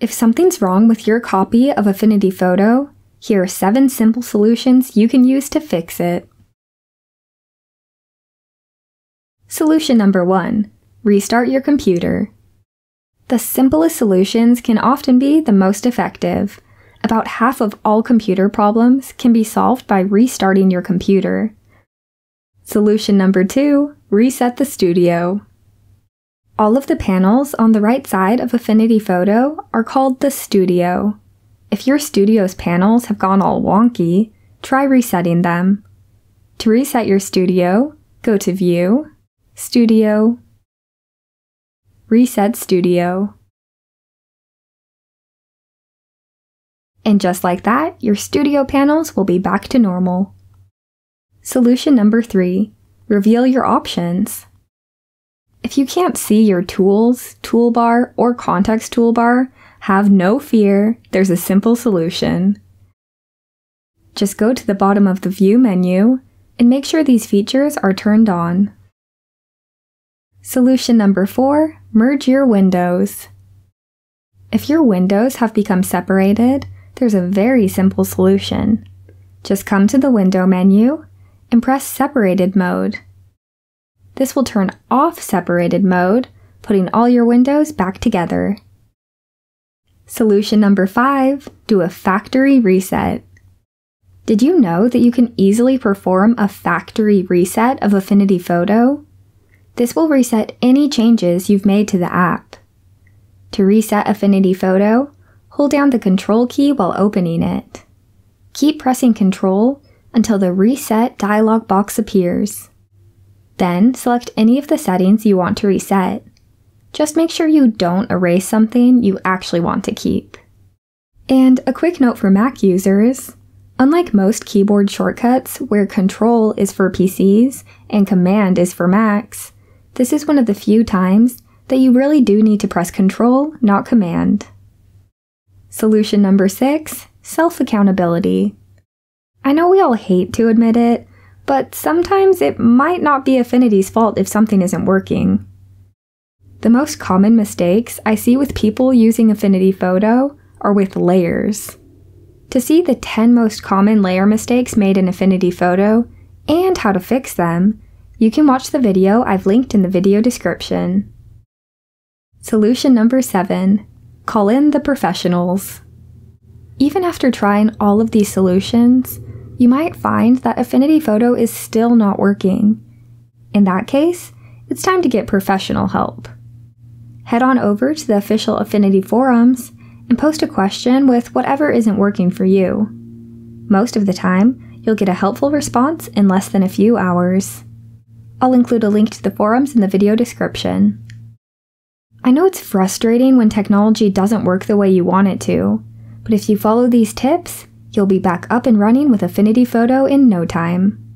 If something's wrong with your copy of Affinity Photo, here are 7 simple solutions you can use to fix it. Solution number 1. Restart your computer. The simplest solutions can often be the most effective. About half of all computer problems can be solved by restarting your computer. Solution number 2. Reset the studio. All of the panels on the right side of Affinity Photo are called the studio. If your studio's panels have gone all wonky, try resetting them. To reset your studio, go to View, Studio, Reset Studio. And just like that, your studio panels will be back to normal. Solution number 3. Reveal your options. If you can't see your tools, toolbar, or context toolbar, have no fear, there's a simple solution. Just go to the bottom of the View menu and make sure these features are turned on. Solution number 4. Merge your windows. If your windows have become separated, there's a very simple solution. Just come to the Window menu and press Separated Mode. This will turn off separated mode, putting all your windows back together. Solution number 5, do a factory reset. Did you know that you can easily perform a factory reset of Affinity Photo? This will reset any changes you've made to the app. To reset Affinity Photo, hold down the Control key while opening it. Keep pressing Control until the Reset dialog box appears. Then, select any of the settings you want to reset. Just make sure you don't erase something you actually want to keep. And a quick note for Mac users, unlike most keyboard shortcuts where Control is for PCs and Command is for Macs, this is one of the few times that you really do need to press Control, not Command. Solution number 6, self-accountability. I know we all hate to admit it, but sometimes it might not be Affinity's fault if something isn't working. The most common mistakes I see with people using Affinity Photo are with layers. To see the 10 most common layer mistakes made in Affinity Photo and how to fix them, you can watch the video I've linked in the video description. Solution number 7. Call in the professionals. Even after trying all of these solutions, you might find that Affinity Photo is still not working. In that case, it's time to get professional help. Head on over to the official Affinity forums and post a question with whatever isn't working for you. Most of the time, you'll get a helpful response in less than a few hours. I'll include a link to the forums in the video description. I know it's frustrating when technology doesn't work the way you want it to, but if you follow these tips, you'll be back up and running with Affinity Photo in no time.